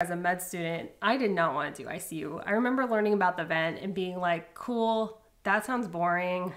As a med student, I did not want to do ICU. I remember learning about the vent and being like, cool, that sounds boring.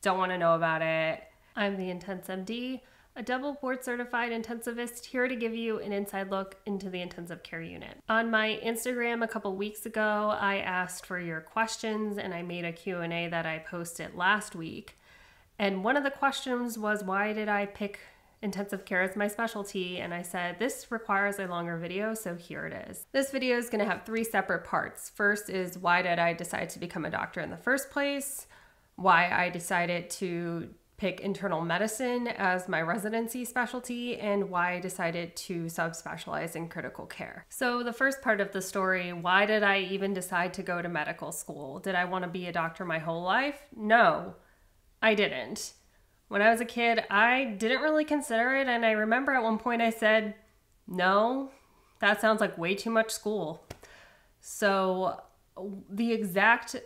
Don't want to know about it. I'm the Intense MD, a double board certified intensivist here to give you an inside look into the intensive care unit. On my Instagram a couple weeks ago, I asked for your questions and I made a Q&A that I posted last week. And one of the questions was, why did I pick intensive care is my specialty? And I said, this requires a longer video, so here it is. This video is gonna have three separate parts. First is, why did I decide to become a doctor in the first place? Why I decided to pick internal medicine as my residency specialty, and why I decided to subspecialize in critical care. So the first part of the story, why did I even decide to go to medical school? Did I wanna be a doctor my whole life? No, I didn't. When I was a kid, I didn't really consider it, and I remember at one point I said, no, that sounds like way too much school. So the exact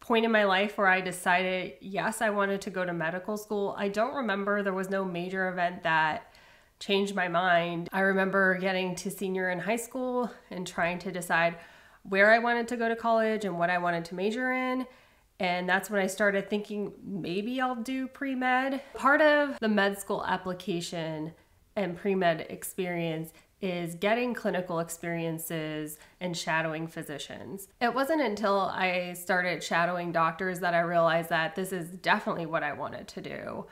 point in my life where I decided, yes, I wanted to go to medical school, I don't remember. There was no major event that changed my mind. I remember getting to senior in high school and trying to decide where I wanted to go to college and what I wanted to major in. And that's when I started thinking, maybe I'll do pre-med. Part of the med school application and pre-med experience is getting clinical experiences and shadowing physicians. It wasn't until I started shadowing doctors that I realized that this is definitely what I wanted to do.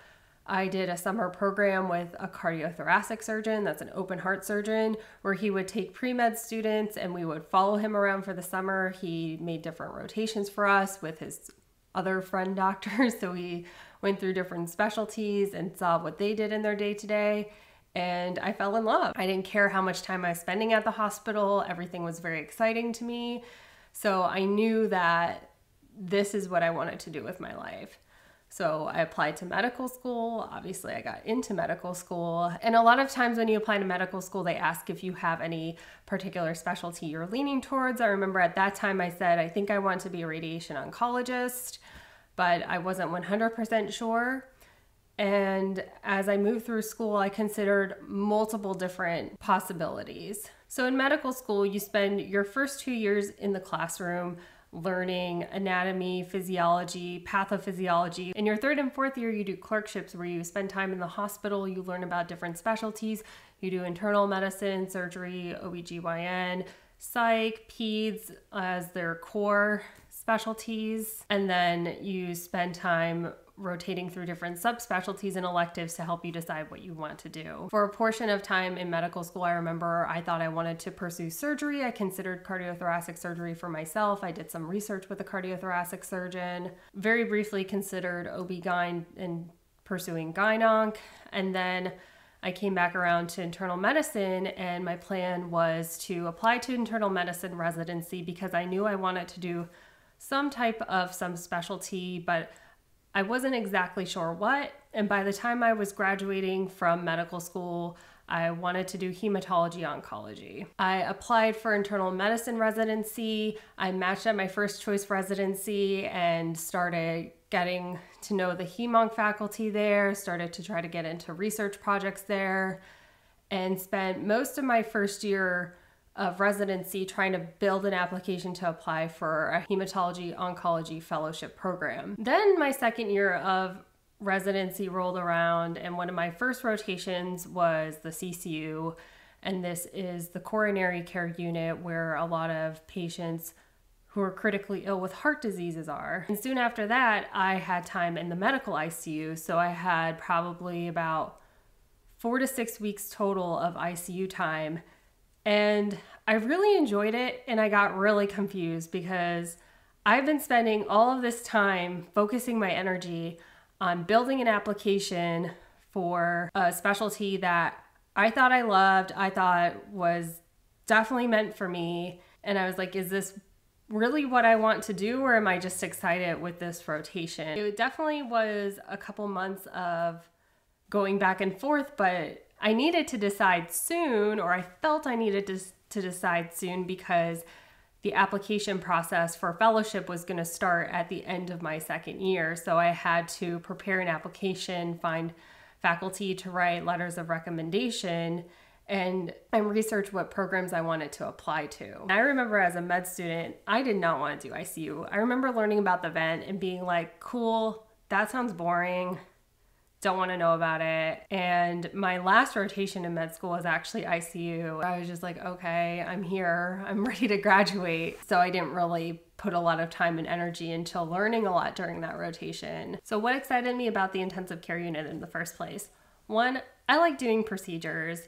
I did a summer program with a cardiothoracic surgeon, that's an open heart surgeon, where he would take pre-med students and we would follow him around for the summer. He made different rotations for us with his other friend doctors. So we went through different specialties and saw what they did in their day-to-day. And I fell in love. I didn't care how much time I was spending at the hospital. Everything was very exciting to me. So I knew that this is what I wanted to do with my life. So I applied to medical school. Obviously I got into medical school. And a lot of times when you apply to medical school, they ask if you have any particular specialty you're leaning towards. I remember at that time I said, I think I want to be a radiation oncologist, but I wasn't 100% sure. And as I moved through school, I considered multiple different possibilities. So in medical school, you spend your first 2 years in the classroom learning anatomy, physiology, pathophysiology. In your third and fourth year, you do clerkships where you spend time in the hospital, you learn about different specialties. You do internal medicine, surgery, OBGYN, psych, peds as their core specialties. And then you spend time rotating through different subspecialties and electives to help you decide what you want to do. For a portion of time in medical school, I remember I thought I wanted to pursue surgery. I considered cardiothoracic surgery for myself. I did some research with a cardiothoracic surgeon. Very briefly considered OB-GYN and pursuing gyn-onc. And then I came back around to internal medicine, and my plan was to apply to internal medicine residency because I knew I wanted to do some type of subspecialty, but I wasn't exactly sure what, and by the time I was graduating from medical school, I wanted to do hematology oncology. I applied for internal medicine residency. I matched at my first choice residency and started getting to know the hem-onc faculty there, started to try to get into research projects there, and spent most of my first year of residency trying to build an application to apply for a hematology oncology fellowship program. Then my second year of residency rolled around, and one of my first rotations was the CCU, and this is the coronary care unit where a lot of patients who are critically ill with heart diseases are. And soon after that, I had time in the medical ICU, so I had probably about 4 to 6 weeks total of ICU time. And I really enjoyed it, and I got really confused because I've been spending all of this time focusing my energy on building an application for a specialty that I thought I loved, I thought was definitely meant for me. And I was like, is this really what I want to do, or am I just excited with this rotation? It definitely was a couple months of going back and forth, but I needed to decide soon, or I felt I needed to decide soon, because the application process for fellowship was going to start at the end of my second year. So I had to prepare an application, find faculty to write letters of recommendation, and research what programs I wanted to apply to. I remember as a med student, I did not want to do ICU. I remember learning about the vent and being like, cool, that sounds boring. Don't want to know about it. And my last rotation in med school was actually ICU. I was just like, okay, I'm here. I'm ready to graduate. So I didn't really put a lot of time and energy into learning a lot during that rotation. So what excited me about the intensive care unit in the first place? One, I like doing procedures.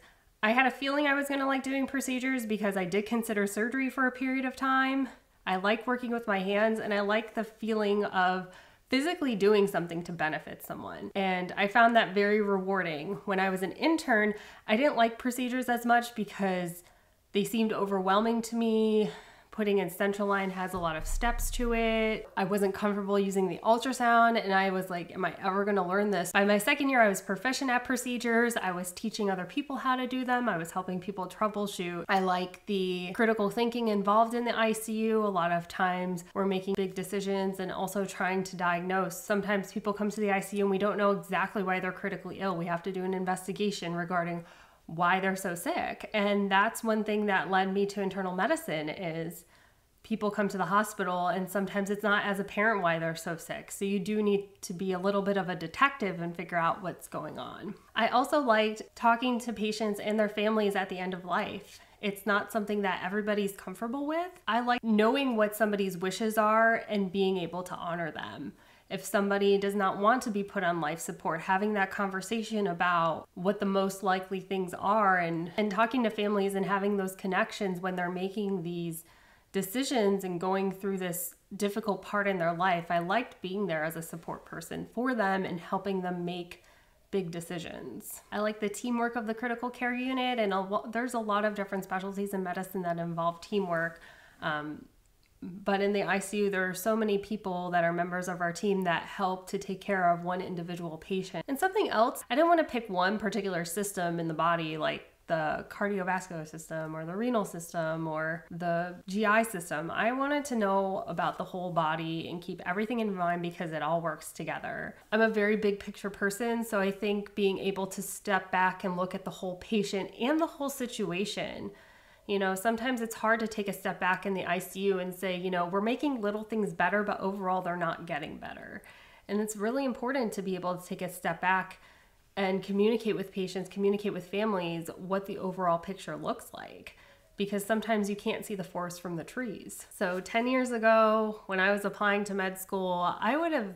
I had a feeling I was going to like doing procedures because I did consider surgery for a period of time. I like working with my hands, and I like the feeling of physically doing something to benefit someone. And I found that very rewarding. When I was an intern, I didn't like procedures as much because they seemed overwhelming to me. Putting in central line has a lot of steps to it. I wasn't comfortable using the ultrasound, and I was like, am I ever gonna learn this? By my second year, I was proficient at procedures. I was teaching other people how to do them. I was helping people troubleshoot. I like the critical thinking involved in the ICU. A lot of times we're making big decisions and also trying to diagnose. Sometimes people come to the ICU and we don't know exactly why they're critically ill. We have to do an investigation regarding why they're so sick. And that's one thing that led me to internal medicine is people come to the hospital and sometimes it's not as apparent why they're so sick. So you do need to be a little bit of a detective and figure out what's going on. I also liked talking to patients and their families at the end of life. It's not something that everybody's comfortable with. I like knowing what somebody's wishes are and being able to honor them. If somebody does not want to be put on life support, having that conversation about what the most likely things are and talking to families and having those connections when they're making these decisions and going through this difficult part in their life. I liked being there as a support person for them and helping them make big decisions. I like the teamwork of the critical care unit, and there's a lot of different specialties in medicine that involve teamwork. But in the ICU, there are so many people that are members of our team that help to take care of one individual patient. And something else, I didn't want to pick one particular system in the body, like the cardiovascular system or the renal system or the GI system. I wanted to know about the whole body and keep everything in mind because it all works together. I'm a very big picture person, so I think being able to step back and look at the whole patient and the whole situation. You know, sometimes it's hard to take a step back in the ICU and say, you know, we're making little things better, but overall they're not getting better. And it's really important to be able to take a step back and communicate with patients, communicate with families, what the overall picture looks like, because sometimes you can't see the forest from the trees. So 10 years ago, when I was applying to med school, I would have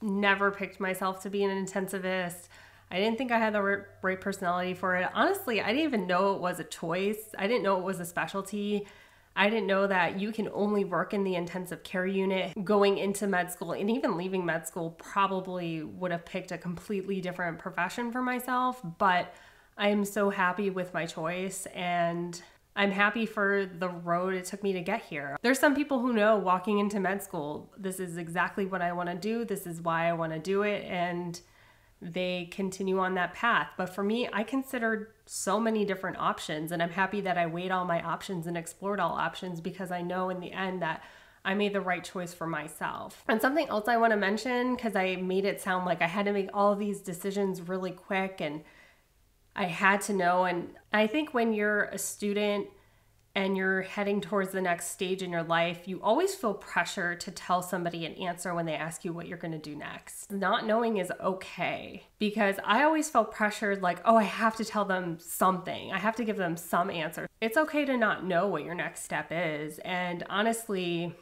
never picked myself to be an intensivist. I didn't think I had the right personality for it. Honestly, I didn't even know it was a choice. I didn't know it was a specialty. I didn't know that you can only work in the intensive care unit. Going into med school and even leaving med school probably would have picked a completely different profession for myself, but I am so happy with my choice, and I'm happy for the road it took me to get here. There's some people who know walking into med school, this is exactly what I want to do, this is why I want to do it, and they continue on that path. But for me, I considered so many different options, and I'm happy that I weighed all my options and explored all options, because I know in the end that I made the right choice for myself. And something else I want to mention, because I made it sound like I had to make all these decisions really quick and I had to know. And I think when you're a student and you're heading towards the next stage in your life, you always feel pressure to tell somebody an answer when they ask you what you're gonna do next. Not knowing is okay, because I always felt pressured like, oh, I have to tell them something. I have to give them some answer. It's okay to not know what your next step is. And honestly,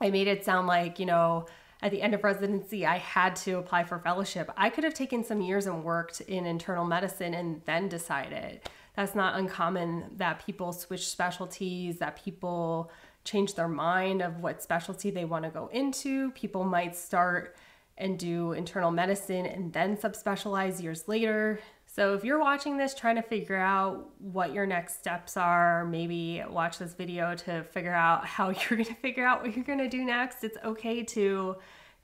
I made it sound like, you know, at the end of residency, I had to apply for fellowship. I could have taken some years and worked in internal medicine and then decided. That's not uncommon, that people switch specialties, that people change their mind of what specialty they want to go into. People might start and do internal medicine and then subspecialize years later. So if you're watching this trying to figure out what your next steps are, maybe watch this video to figure out how you're going to figure out what you're going to do next. It's okay to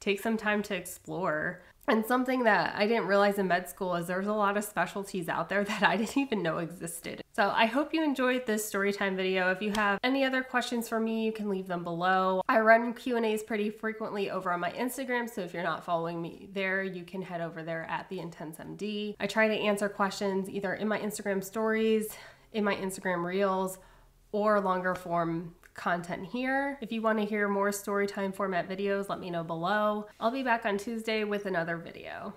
take some time to explore. And something that I didn't realize in med school is there's a lot of specialties out there that I didn't even know existed. So I hope you enjoyed this story time video. If you have any other questions for me, you can leave them below. I run Q&As pretty frequently over on my Instagram, so if you're not following me there, you can head over there at The Intense MD. I try to answer questions either in my Instagram stories, in my Instagram reels, or longer form content here. If you want to hear more storytime format videos, let me know below. I'll be back on Tuesday with another video.